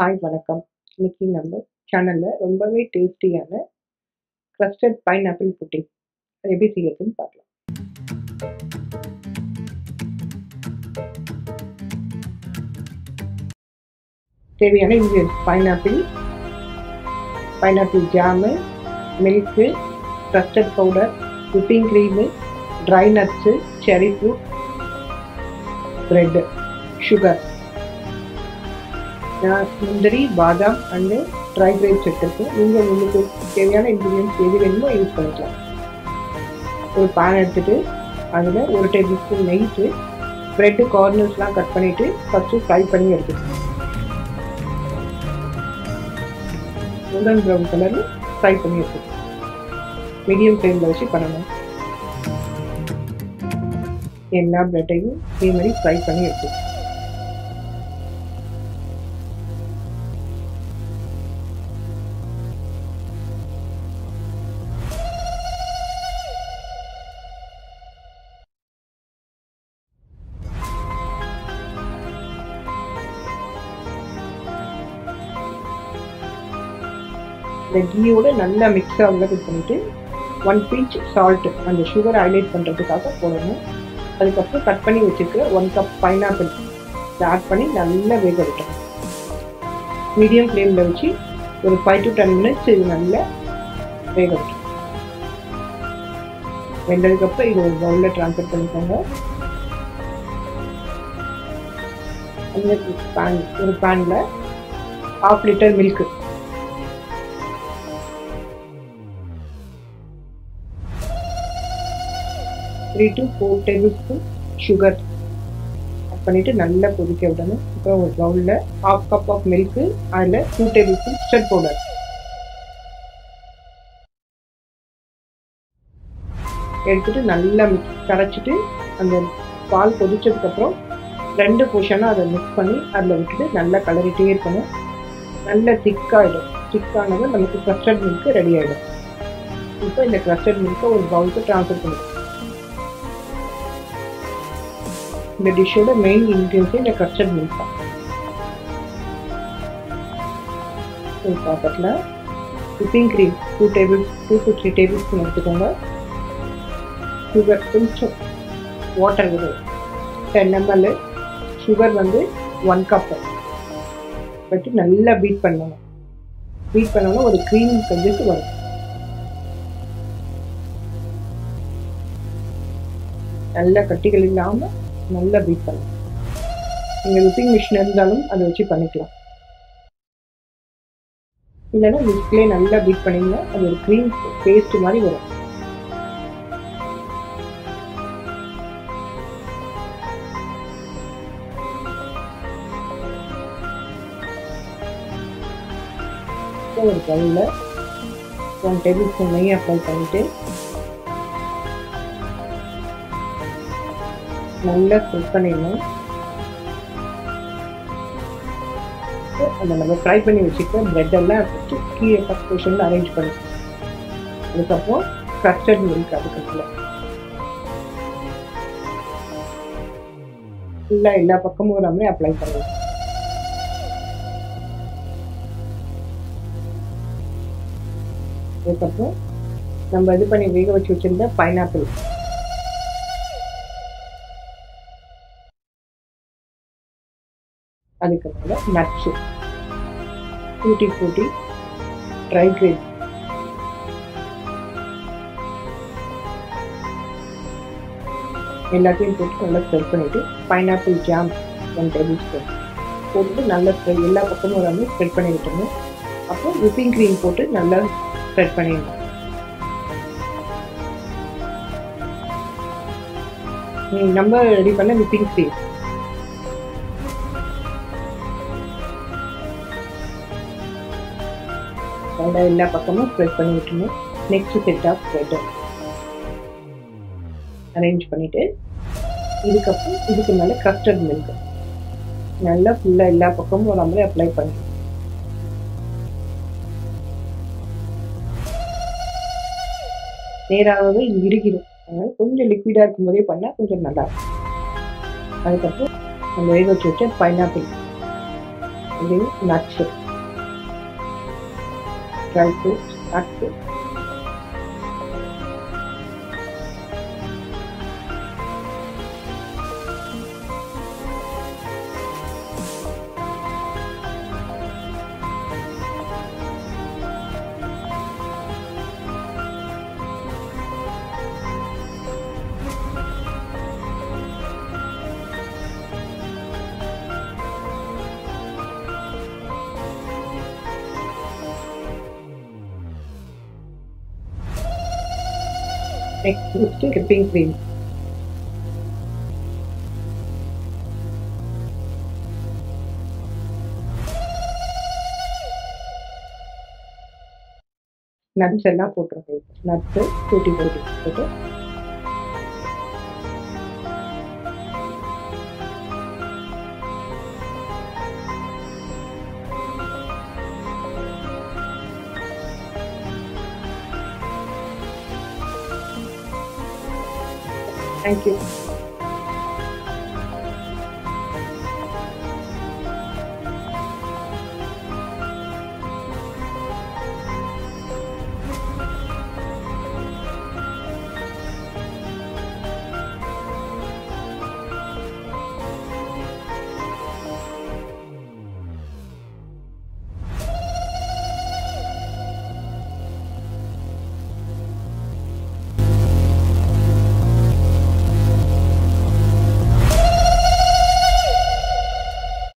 Hi வணக்கம். இன்னைக்கு நம்ம சேனலில் ரொம்பவே டேஸ்டியான க்ரஸ்டட் பைனாப்பிள் புட்டிங் எப்படி செய்யறதுன்னு பார்க்கலாம். தேவையான இன்கிரீடியன்ஸ்: பைனாப்பிள் ஜாமு, மில்க்கு, க்ரஸ்டட் powder, whipping cream, dry nuts, cherry fruit, bread, sugar. முந்திரி, பாதாம் அண்டு ட்ரை கிரேப்ஸ் எடுத்துருக்கேன். நீங்கள் உங்களுக்கு தேவையான இன்க்ரீடியன்ஸ் எது வேணுமோ யூஸ் பண்ணிக்கலாம். ஒரு பேன் எடுத்துகிட்டு அதில் 1 டேபிள் ஸ்பூன் நெய்ட்டு ப்ரெட்டு கார்னர்ஸ்லாம் கட் பண்ணிவிட்டு ஃபஸ்ட்டு ஃப்ரை பண்ணி எடுத்துக்கணும். கோல்டன் ப்ரௌன் கலரில் ஃப்ரை பண்ணி எடுத்துக்கணும். மீடியம் ஃப்ளேமில் வச்சு பண்ணணும். எல்லா ப்ரெட்டையும் இதே மாதிரி ஃப்ரை பண்ணி எடுத்துக்கணும். இந்த கீயோடு நல்லா மிக்ஸ் ஆகுங்க இது பண்ணிவிட்டு 1 பிஞ்ச் சால்ட்டு அந்த சுகர் ஹைலைட் பண்ணுறதுக்காக போடணும். அதுக்கப்புறம் கட் பண்ணி வச்சுருக்க 1 கப் பைனாப்பிள் இதை ஆட் பண்ணி நல்லா வேக விட்டணும். மீடியம் ஃப்ளேமில் வச்சு ஒரு 5 to 10 மினிட்ஸ் இது நல்லா வேக விட்டணும். வெந்ததுக்கப்புறம் இது ஒரு பவுலில் ட்ரான்ஸ்ஃபர் பண்ணிக்கோங்க. ஒரு பேனில் 1/2 litre milk, 3 to 4 table spoon sugar add பண்ணிவிட்டு நல்லா கொதிக்க விடணும். அப்புறம் ஒரு பவுலில் 1/2 கப் ஆஃப் மில்க்கு, அதில் 2 டேபிள் ஸ்பூன் கஸ்டர்ட் பவுடர், எடுத்துகிட்டு நல்லா மிக்ஸ் கரைச்சிட்டு அந்த பால் கொதிச்சதுக்கப்புறம் 2 போர்ஷனாக அதை மிக்ஸ் பண்ணி அதில் விட்டுட்டு நல்லா கலரிட்டே இருக்கணும். நல்லா திக்காகிடும். திக்கானது நமக்கு கஸ்டர்ட் மில்க்கு ரெடி ஆகிடும். இப்போ இந்த கஸ்டர்ட் மில்க்கை ஒரு பவுலுக்கு ட்ரான்ஸ்ஃபர் பண்ணுவோம். இந்த டிஷ்ஷோட மெயின் இன்க்ரீடியன்ஸே இந்த கஸ்டர்ட் மில்க் தான். ஒரு பாக்கெட்டில் whipping cream 2 to 3 table spoon எடுத்துக்கோங்க. சுகர் கொஞ்சம், வாட்டர் விடு 10 ml, சுகர் 1 கப் பட்டு நல்லா பீட் பண்ணணும். பீட் பண்ணோன்னா ஒரு க்ரீம் கஞ்சிக்கு வரும். நல்லா கட்டிகள் இல்லாமல் நல்லா பீட் பண்ணலாம். நீங்கள் whipping மிஷின் இருந்தாலும் அதை வச்சு பண்ணிக்கலாம். இல்லைன்னா மிக்ஸ்லேயே நல்லா பீட் பண்ணிங்கன்னா அது ஒரு க்ரீம் பேஸ்ட் மாதிரி வரும். ஒரு கல்லில் 1 டேபிள் ஸ்பூன் நெய் அப்ளை பண்ணிவிட்டு நல்லா ஃப்ரை பண்ணிடணும். அந்த நம்ம ஃப்ரை பண்ணி வச்சுக்கிற ப்ரெட்டெல்லாம் ஃபஸ்ட்டு கீழே ஃபஸ்ட் போர்ஷனில் அரேஞ்ச் பண்ணிக்கணும். அதுக்கப்புறம் கஸ்டர்ட் மில்க் அதுக்கப்புறம் ஃபுல்லாக எல்லா பக்கமும் நம்மளே அப்ளை பண்ணுவோம். அதுக்கப்புறம் நம்ம இது பண்ணி வேக வச்சு வச்சுருந்த பைனாப்பிள் அதுக்கப்புறம் nuts, tutti frutti, dry grape, எல்லாத்தையும் போட்டு நல்லா ஸ்ப்ரெட் பண்ணிவிட்டு பைனாப்பிள் ஜாம் 1 டேபிள் ஸ்பூன் போட்டு நல்லா ஸ்ப்ரெட் எல்லா பக்கமும் வந்து ஸ்ப்ரெட் பண்ணி விட்டணும். அப்போ whipping cream போட்டு நல்லா ஸ்ப்ரெட் பண்ணிடணும். நம்ம ரெடி பண்ண whipping cream நல்லா எல்லா பக்கமும் ஸ்ப்ரெட் பண்ணி விட்டுணும். நெக்ஸ்ட் செட் ஆஃப் ப்ரெட்டை அரேஞ்ச் பண்ணிவிட்டு இதுக்கப்புறம் இதுக்கு மேலே கஸ்டர்ட் மில்க் நல்லா ஃபுல்லாக எல்லா பக்கமும் நம்மளே அப்ளை பண்ணி நேராகவே இறுகிடும். அதனால் கொஞ்சம் லிக்விடாக இருக்கும்போதே பண்ணால் கொஞ்சம் நல்லாயிருக்கும். அதுக்கப்புறம் நம்ம வேக வச்சு pineapple blue nut shell. Try to nut shell. Next, we will take a pink green. Nuts all potrukku. Nuts cutie potrukku. Thank you.